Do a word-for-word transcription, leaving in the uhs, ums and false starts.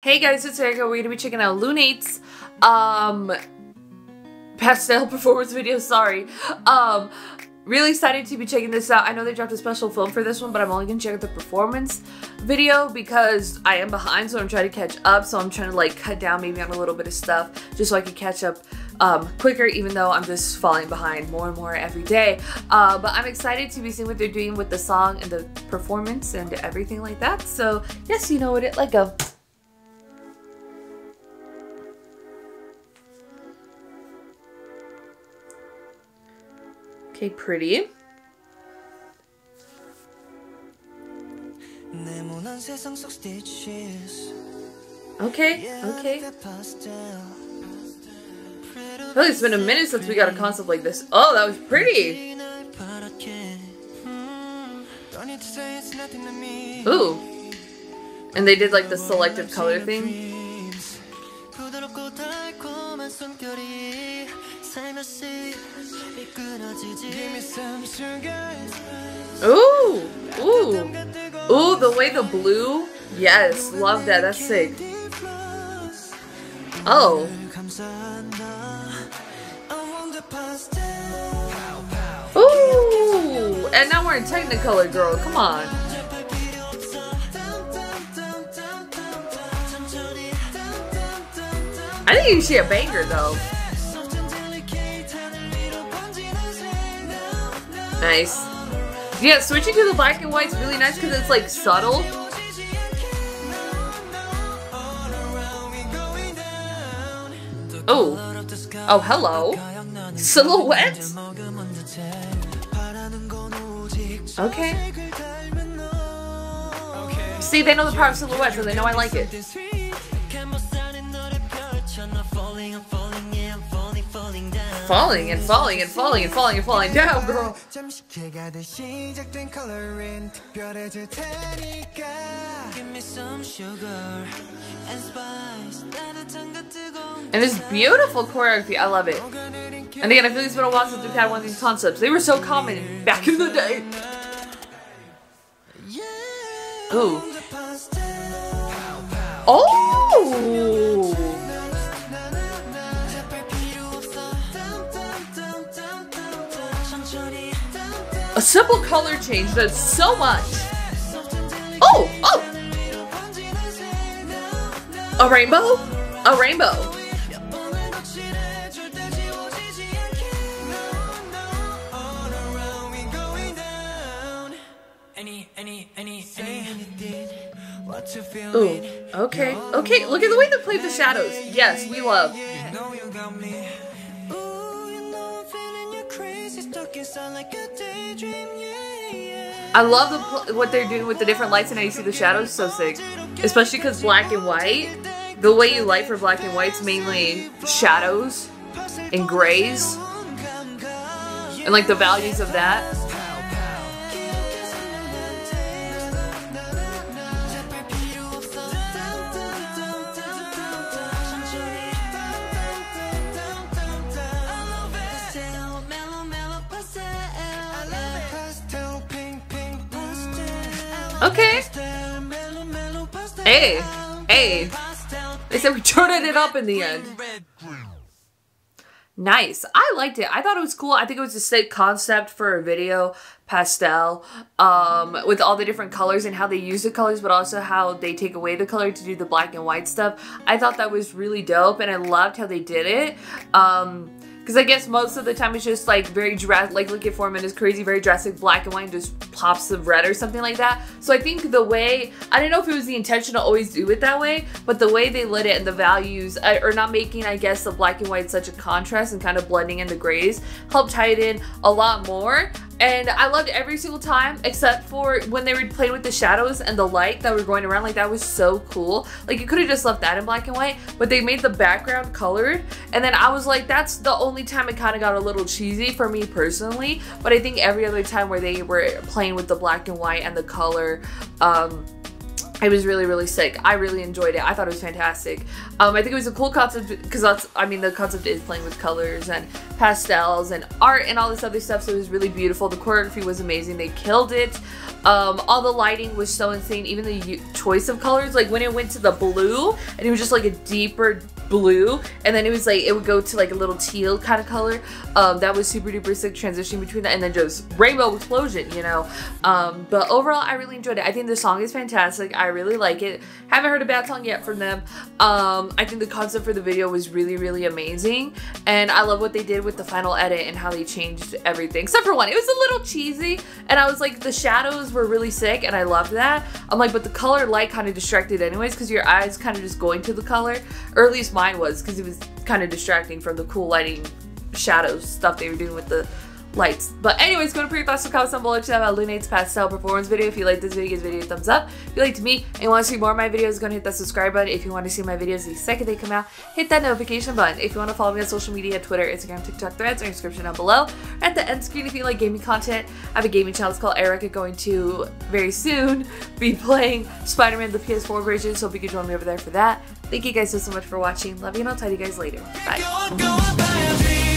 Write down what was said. Hey guys, it's Erica. We're going to be checking out Lun eight's um, pastel performance video, sorry. Um, really excited to be checking this out. I know they dropped a special film for this one, but I'm only going to check out the performance video because I am behind, so I'm trying to catch up. So I'm trying to like cut down maybe on a little bit of stuff just so I can catch up um, quicker, even though I'm just falling behind more and more every day. Uh, but I'm excited to be seeing what they're doing with the song and the performance and everything like that. So yes, you know what it, let go. Okay, pretty. Okay, okay. I feel like it's been a minute since we got a concept like this. Oh, that was pretty! Ooh. And they did like the selective color thing. Ooh! Ooh! Ooh, the way the blue? Yes, love that, that's sick. Oh. Ooh! And now we're in Technicolor, girl, come on. I think you should see a banger, though. Nice. Yeah, switching to the black and white is really nice because it's like subtle. Oh. Oh, hello. Silhouette? Okay. See, they know the power of silhouette, so they know I like it. Falling and falling and falling and falling and falling down, girl. And this beautiful choreography, I love it. And again, I feel it's been a while since we've had one of these concepts. They were so common back in the day. Ooh. Oh! A simple color change does so much. Oh, oh! A rainbow? A rainbow. Ooh, okay, okay. Look at the way they played the shadows. Yes, we love. I love the what they're doing with the different lights and how you see the shadows, so sick. Especially because black and white, the way you light for black and white is mainly shadows and grays. And like the values of that. Okay. Hey, hey. They said we turned it up in the end. Nice. I liked it. I thought it was cool. I think it was a sick concept for a video, pastel, um, with all the different colors and how they use the colors, but also how they take away the color to do the black and white stuff. I thought that was really dope, and I loved how they did it. Um... Because I guess most of the time it's just like very drastic, like look at Foreman is crazy, very drastic black and white and just pops of red or something like that. So I think the way, I don't know if it was the intention to always do it that way, but the way they lit it and the values, or not making, I guess, the black and white such a contrast and kind of blending in the grays, helped tie it in a lot more. And I loved every single time except for when they were playing with the shadows and the light that were going around. Like, that was so cool. Like, you could have just left that in black and white, but they made the background colored. And then I was like, that's the only time it kind of got a little cheesy for me personally. But I think every other time where they were playing with the black and white and the color, um, I was really, really sick. I really enjoyed it. I thought it was fantastic. Um, I think it was a cool concept because that's, I mean, the concept is playing with colors and pastels and art and all this other stuff. So it was really beautiful. The choreography was amazing. They killed it. Um, all the lighting was so insane. Even the choice of colors, like when it went to the blue and it was just like a deeper blue, and then it was like, it would go to like a little teal kind of color. Um, that was super duper sick, transitioning between that, and then just rainbow explosion, you know? Um, but overall, I really enjoyed it. I think the song is fantastic. I really like it. Haven't heard a bad song yet from them. Um, I think the concept for the video was really, really amazing. And I love what they did with the final edit and how they changed everything, except for one. It was a little cheesy, and I was like, the shadows were really sick, and I loved that. I'm like, but the color light kind of distracted anyways, because your eyes kind of just going to the color, or at least mine was, because it was kind of distracting from the cool lighting shadows stuff they were doing with the lights. But anyways, go to your thoughts and comments down below. Check out Lun eight's pastel performance video. If you like this video, give this video a thumbs up. If you liked me and want to see more of my videos, go and hit that subscribe button. If you want to see my videos the second they come out, hit that notification button. If you want to follow me on social media, Twitter, Instagram, TikTok, Threads, or in the description down below. Or at the end screen, if you like gaming content, I have a gaming channel called Erica, going to very soon be playing Spider-Man the P S four version, so if you could join me over there for that. Thank you guys so, so much for watching. Love you, and I'll tell you guys later. Bye.